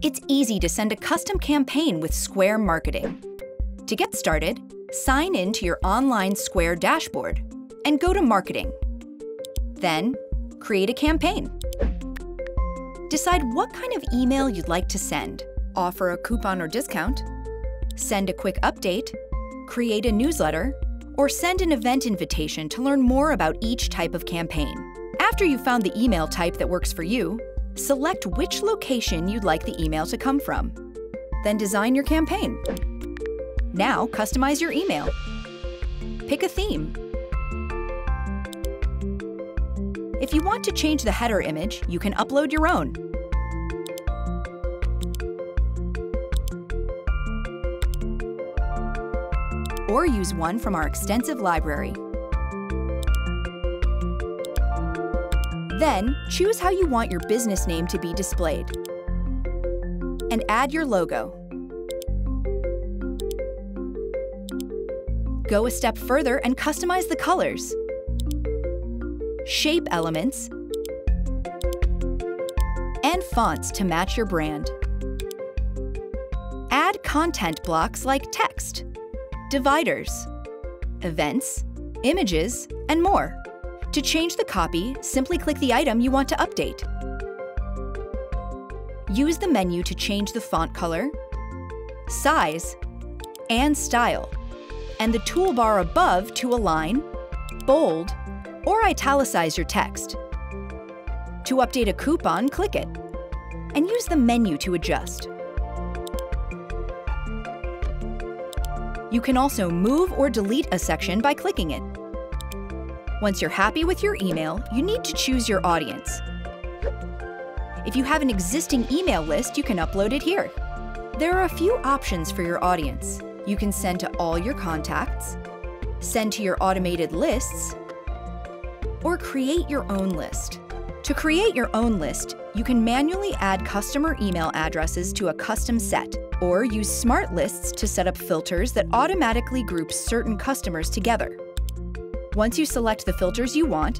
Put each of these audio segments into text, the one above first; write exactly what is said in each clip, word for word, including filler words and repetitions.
It's easy to send a custom campaign with Square Marketing. To get started, sign in to your online Square dashboard and go to Marketing. Then, create a campaign. Decide what kind of email you'd like to send, offer a coupon or discount, send a quick update, create a newsletter, or send an event invitation to learn more about each type of campaign. After you've found the email type that works for you, select which location you'd like the email to come from. Then design your campaign. Now customize your email. Pick a theme. If you want to change the header image, you can upload your own. Or use one from our extensive library. Then, choose how you want your business name to be displayed. And add your logo. Go a step further and customize the colors, shape elements, and fonts to match your brand. Add content blocks like text, dividers, events, images, and more. To change the copy, simply click the item you want to update. Use the menu to change the font color, size, and style, and the toolbar above to align, bold, or italicize your text. To update a coupon, click it, and use the menu to adjust. You can also move or delete a section by clicking it. Once you're happy with your email, you need to choose your audience. If you have an existing email list, you can upload it here. There are a few options for your audience. You can send to all your contacts, send to your automated lists, or create your own list. To create your own list, you can manually add customer email addresses to a custom set, or use smart lists to set up filters that automatically group certain customers together. Once you select the filters you want,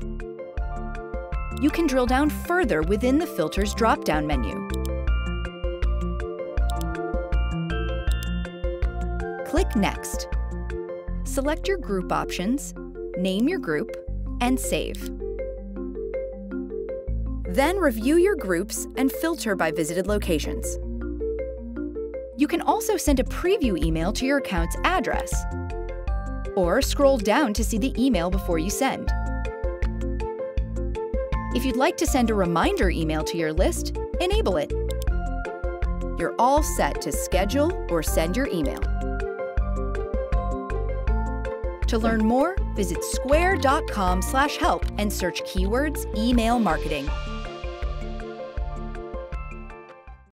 you can drill down further within the filters drop-down menu. Click Next. Select your group options, name your group, and save. Then review your groups and filter by visited locations. You can also send a preview email to your account's address, or scroll down to see the email before you send. If you'd like to send a reminder email to your list, enable it. You're all set to schedule or send your email. To learn more, visit square dot com slash help and search keywords email marketing.